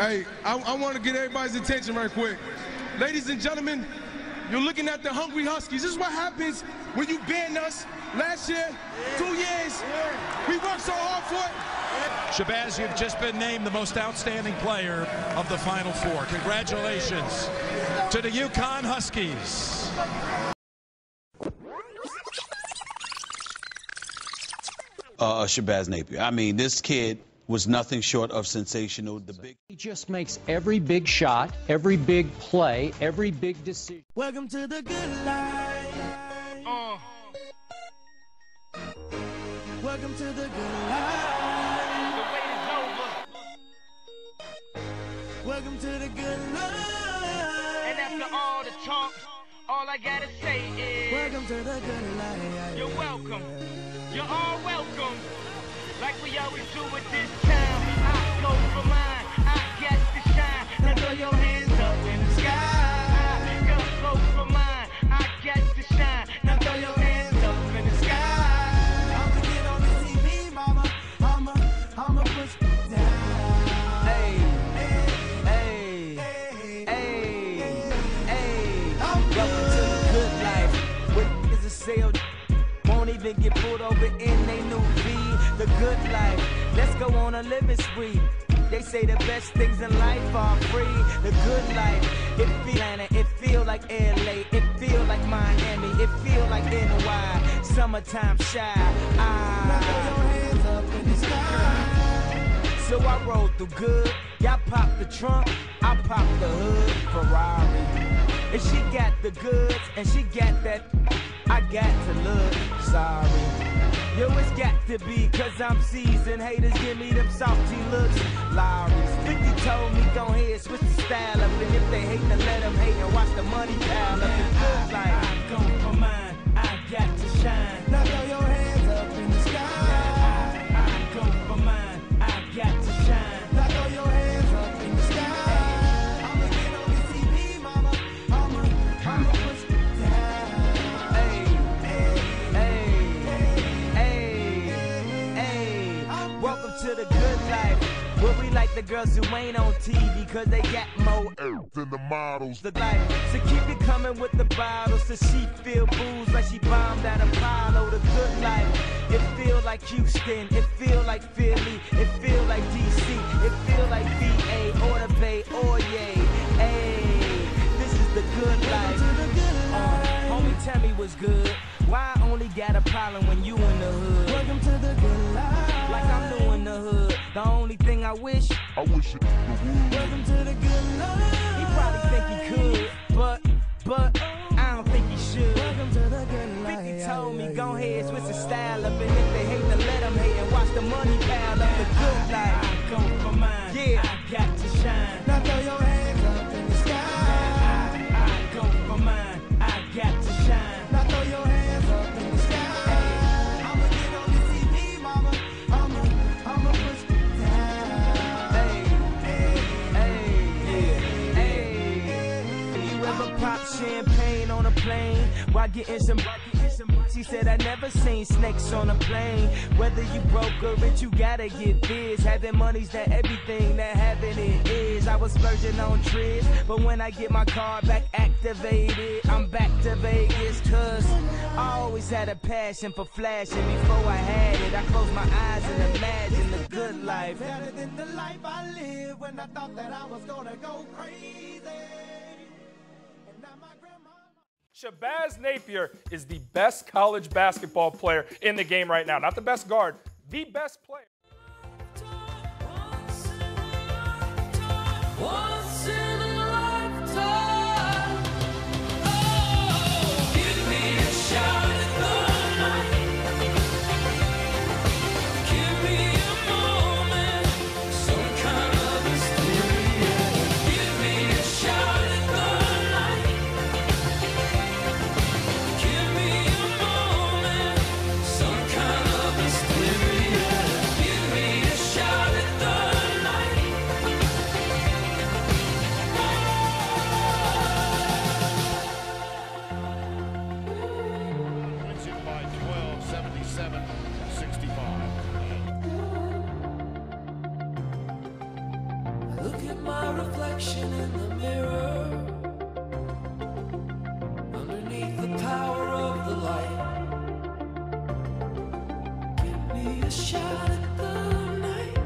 Hey, I want to get everybody's attention right quick. Ladies and gentlemen, you're looking at the Hungry Huskies. This is what happens when you ban us last year, 2 years. We worked so hard for it. Shabazz, you've just been named the most outstanding player of the Final Four. Congratulations to the UConn Huskies. Shabazz Napier. I mean, this kid was nothing short of sensational. He just makes every big shot, every big play, every big decision. Welcome to the good life. Welcome to the good life. The wait is over. Welcome to the good life. And after all the talk, all I gotta say is welcome to the good life. You're welcome. You're all welcome. Like we always do at this time, I go for mine, I get the shine. Now throw your hands up in the sky. I go for mine, I get the shine. Now throw your hands up in the sky. I'ma get on the TV, mama. I'ma push down. Hey, hey, hey, hey, hey. Welcome to the good life. What is a sale? Won't even get pulled over in they new V. The good life, let's go on a living spree. They say the best things in life are free. The good life, it feel Atlanta, it feel like LA, it feel like Miami, it feel like NY, summertime shy. So I rolled through good, y'all popped the trunk, I popped the hood, Ferrari. And she got the goods, and she got that, I got to look sorry. Yo, it's got to be, cause I'm seasoned. Haters give me them softy looks. Larry's 50 told me, go ahead, switch the style up. And if they hate, then let them hate and watch the money pile up. It feels like I go for mine, I got to shine. Now throw your hands up in the sky. I go for mine, I got to shine. Now throw your hands up in the sky. I'ma get on the TV, mama. I'ma push it down. Hey, hey, hey. To the good life, where we like the girls who ain't on TV, cause they got more than the models. The life, so keep it coming with the bottles, so she feel booze like she bombed at Apollo. The good life, it feel like Houston, it feel like Philly, it feel like DC, it feel like VA, or the Bay, or yay. Hey, this is the good life. To the good life. Homie, tell me what's good. Why I only got a problem when you in the hood? Welcome to the good life. Like I'm new in the hood. The only thing I wish it was the wood. Welcome to the good life. He probably think he could, but I don't think he should. Welcome to the good life. 50 told me, go ahead, switch the style up. And if they hate, then let them hate and watch the money pile up. The good life. I go for mine. Yeah, I got to shine. Now throw your hands up in the sky. I go for mine. I got to shine. Now throw your hands up in the sky. Hey, I'ma get on the TV, mama. I'ma push it down. Hey, hey, hey, yeah, hey, hey. You ever pop champagne on a plane? Why getting some? She said, I never seen snakes on a plane. Whether you broke or rich, you gotta get this. Having money's that everything that having it is. I was splurging on trips, but when I get my car back activated, I'm back to Vegas. Cause I always had a passion for flashing. Before I had it, I closed my eyes and imagined the good life. Better than the life I lived when I thought that I was gonna go crazy. Shabazz Napier is the best college basketball player in the game right now. Not the best guard, the best player. Once in a lifetime. Oh, give me a shot at the night. Give me a moment, some kind of mystery. Give me a shot at the night. Give me a moment, some kind of mystery. my reflection in the mirror, underneath the power of the light. Give me a shot at the night.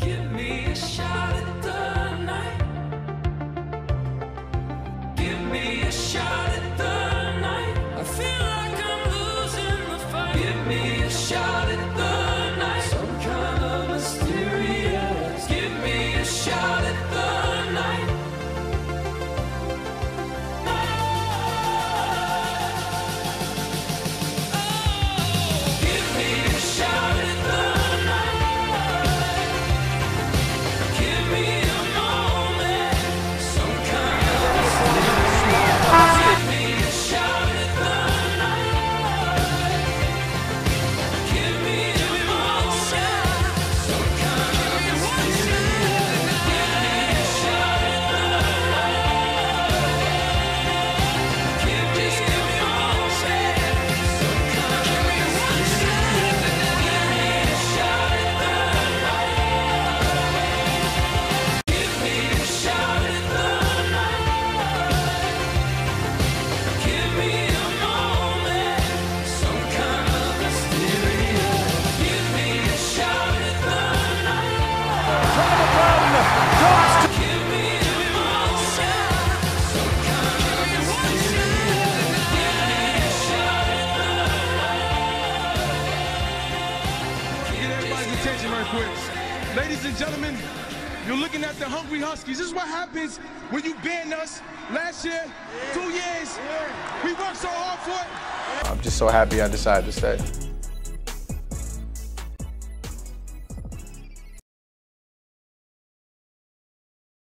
Give me a shot at the night. Give me a shot at the night. I feel like I'm losing the fight. Give me a shot at the night. Shout at the night. Ladies and gentlemen, you're looking at the Hungry Huskies. This is what happens when you ban us last year, 2 years. We worked so hard for it. I'm just so happy I decided to stay.